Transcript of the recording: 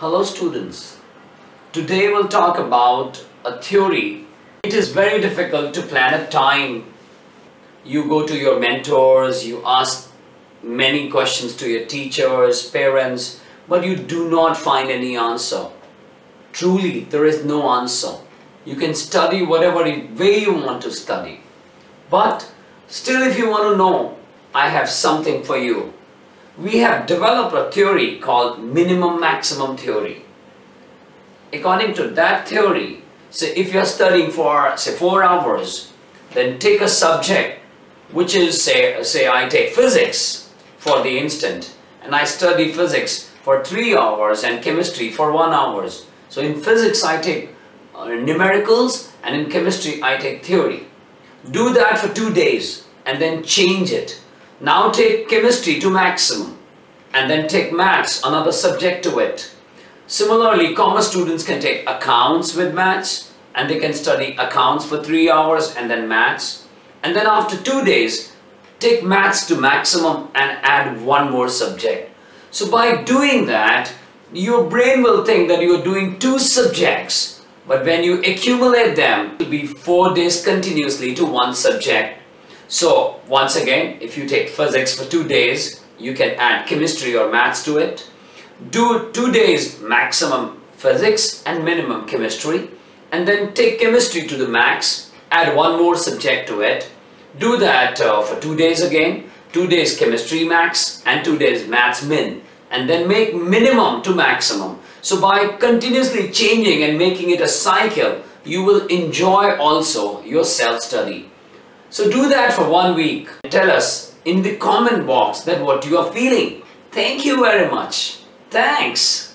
Hello students, today we'll talk about a theory. It is very difficult to plan a time. You go to your mentors, you ask many questions to your teachers, parents, but you do not find any answer. Truly, there is no answer. You can study whatever way you want to study. But still, if you want to know, I have something for you. We have developed a theory called Minimum Maximum theory. According to that theory, say if you are studying for say 4 hours, then take a subject which is say I take physics for the instant, and I study physics for 3 hours and chemistry for 1 hour. So in physics I take numericals and in chemistry I take theory. Do that for 2 days and then change it. Now take chemistry to maximum and then take maths, another subject to it. Similarly, commerce students can take accounts with maths and they can study accounts for 3 hours and then maths. And then after 2 days, take maths to maximum and add one more subject. So by doing that, your brain will think that you are doing 2 subjects. But when you accumulate them, it will be 4 days continuously to one subject. So once again, if you take physics for 2 days, you can add chemistry or maths to it. Do 2 days maximum physics and minimum chemistry, and then take chemistry to the max, add one more subject to it. Do that for 2 days again, 2 days chemistry max and 2 days maths min, and then make minimum to maximum. So by continuously changing and making it a cycle, you will enjoy also your self-study. So do that for 1 week. Tell us in the comment box that what you are feeling. Thank you very much. Thanks.